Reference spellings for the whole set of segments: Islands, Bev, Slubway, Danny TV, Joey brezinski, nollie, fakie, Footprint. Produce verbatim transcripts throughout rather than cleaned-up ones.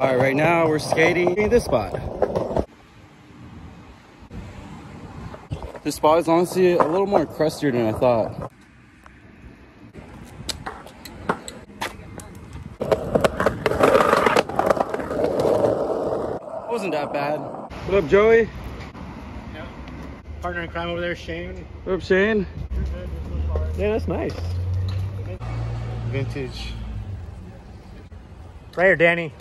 All right, right now we're skating in this spot. This spot is honestly a little more crustier than I thought. It wasn't that bad. What up, Joey? Yeah. Partner in crime over there, Shane. What up, Shane? Yeah, that's nice. Vintage. Right here, Danny.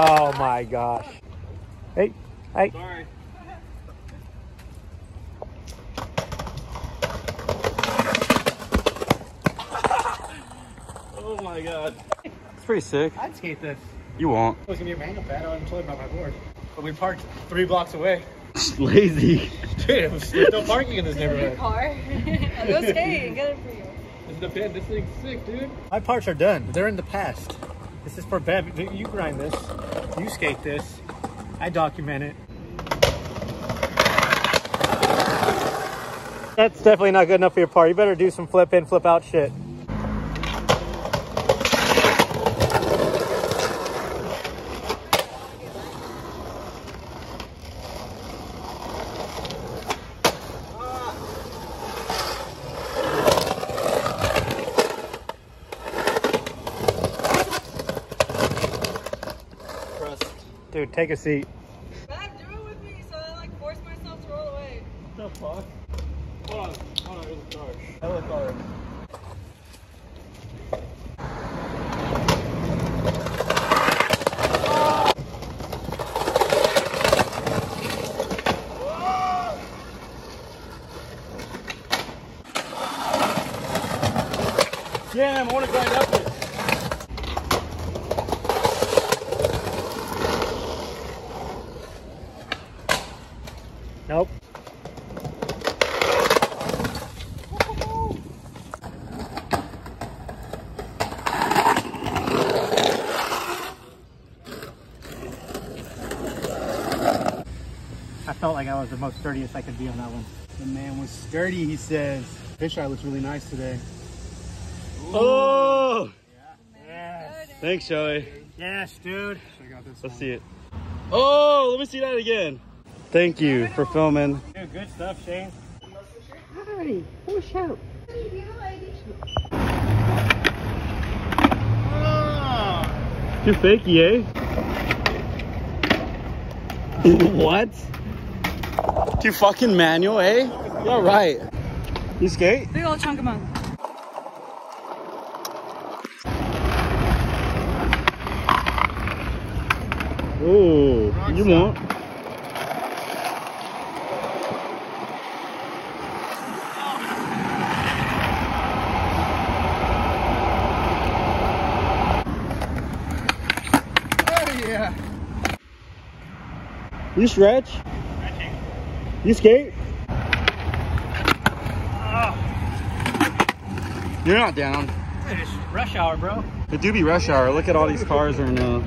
Oh my gosh. Hey, hey. Sorry. Oh my god. It's pretty sick. I'd skate this. You won't. I was gonna be a manual pad. I wasn't told about my board. But we parked three blocks away. Lazy. Dude, there's no parking in this neighborhood. Car. I'll go skate and get it for you. The bed, this thing's sick, dude. My parts are done. They're in the past. This is for Bev. You grind this. You skate this. I document it. That's definitely not good enough for your part. You better do some flip in, flip out shit. Dude, take a seat. Back drew it with me, so I like forced myself to roll away. What the fuck? Hold on, hold on, it was dark. That was dark. Damn, I want to grind up it. Nope. I felt like I was the most sturdiest I could be on that one. The man was sturdy, he says. Fisheye looks really nice today. Ooh. Oh! Yeah. Yes. Thanks, Shelly. Yes, dude. I got this Let's one. see it. Oh, let me see that again. Thank you for filming. Dude, good stuff, Shane. Hi, push out. Oh. You're fakey, eh? What? Too fucking manual, eh? You're all right. You skate? Big old chunk of money. Ooh, you won't. You stretch? Stretching. You skate? Oh. You're not down. It's rush hour, bro. It do be rush hour. Look at all these cars right now.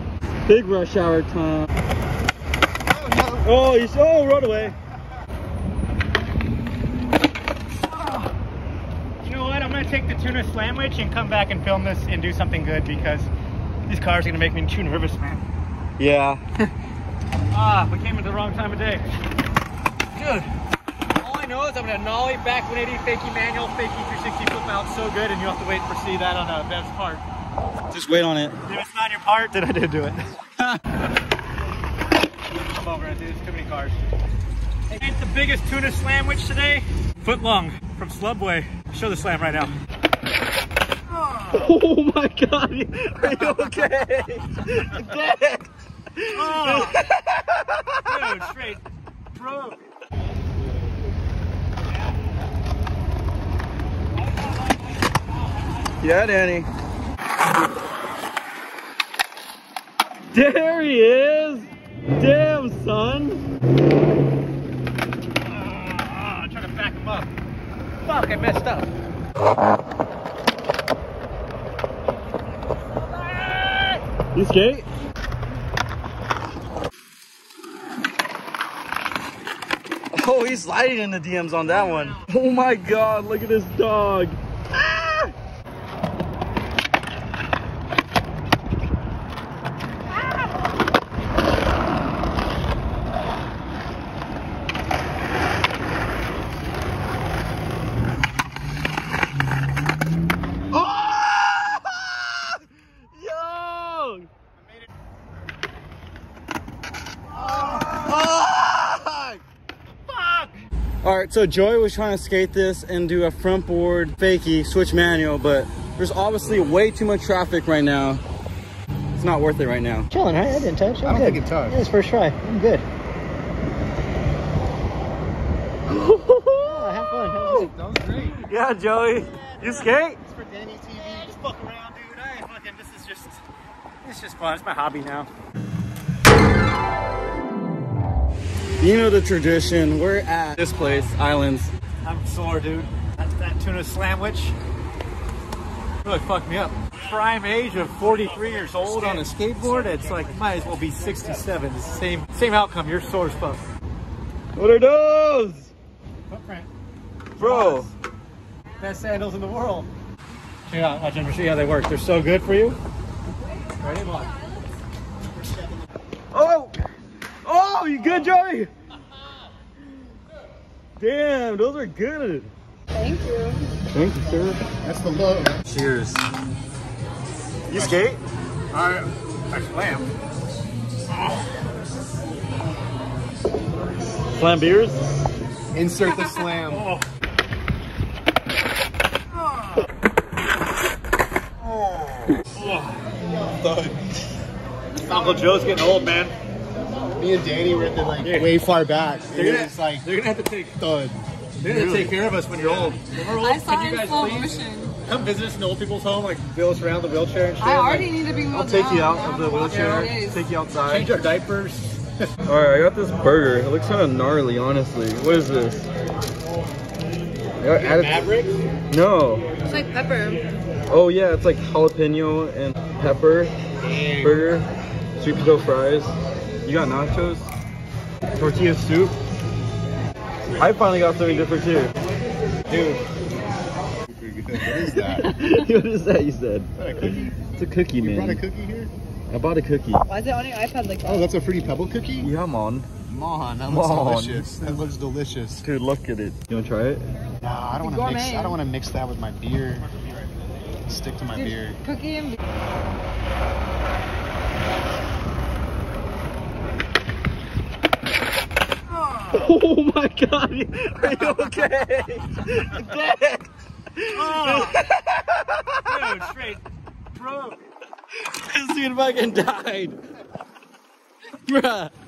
Big rush hour time. Oh, no. Oh, you oh, run away. Oh. You know what? I'm going to take the tuna sandwich and come back and film this and do something good because these cars are going to make me too nervous, man. Yeah. Ah, we came at the wrong time of day. Dude, all I know is I'm gonna nollie back one eighty, fakie manual, fakie three sixty flip out so good, and you have to wait for see that on uh, Bev's part. Just wait on it. If it's not your part, then I did do it. Come over, dude. There's too many cars. Hey, it's the biggest tuna slamwich today. Foot long from Slubway. Show the slam right now. Oh, oh my god, are you okay? Dead. Oh. Dude, straight broke. Yeah, Danny. There he is. Damn, son. Uh, I'm trying to back him up. Fuck, I messed up. You skate? Oh, he's sliding in the D Ms on that one. Oh my god, look at this dog. Ah! So Joey was trying to skate this and do a front board fakie, switch manual, but there's obviously way too much traffic right now. It's not worth it right now. Chilling, right? I didn't touch. I'm I don't good. think it touched. Yeah, it's first try. I'm good. Oh, have fun. That was, that was great. Yeah, Joey. Yeah, you skate? It's for Danny T V. Just fuck around, dude. I ain't fucking. This is just. It's just fun. It's my hobby now. You know the tradition. We're at this place, Islands. I'm sore, dude. That, that tuna sandwich really fucked me up. Prime age of forty-three years old on a skateboard, it's like might as well be sixty-seven. It's the same same outcome. You're sore as fuck. What are those? Footprint. Bro. Best sandals in the world. Check it out. Watch them. See how they work. They're so good for you. Ready? Look. Oh! Oh, you good, Joey? Damn, those are good. Thank you. Thank you, sir. That's the love. Cheers. You skate? I, I slam. Oh. Slam beers? Insert the slam. Oh. Oh. Oh. Oh. Uncle Joe's getting old, man. Me and Danny were at the, like, yeah. way far back. They're gonna, just, like, they're gonna have to take thud. They're gonna really? take care of us when you're old. When we're old, I saw can you guys please motion. come visit us in old people's home, like wheel us around the wheelchair and shit? I already like, need to be wheeled I'll take down. you out now of the wheelchair, yeah, take you outside. Change our diapers. Alright, I got this burger. It looks kind of gnarly, honestly. What is this? Maverick? No. It's like pepper. Oh yeah, it's like jalapeno and pepper Dang. burger. Sweet potato fries. You got nachos? Tortilla soup? I finally got something different too. Dude. What is that? What is that you said? Is that a cookie? It's a cookie, you man. You brought a cookie here? I bought a cookie. Why is it on your iPad like that? Oh, that's a Fruity Pebble cookie? Yeah, man. Man, that looks man. delicious. That looks delicious. Dude, look at it. You want to try it? Nah, I don't want to mix. I don't want to mix that with my beer. Stick to my Dude, beer. Cookie and beer. Oh my god, are you okay? Dead! Oh. Dude, straight broke. This dude fucking died. Bruh.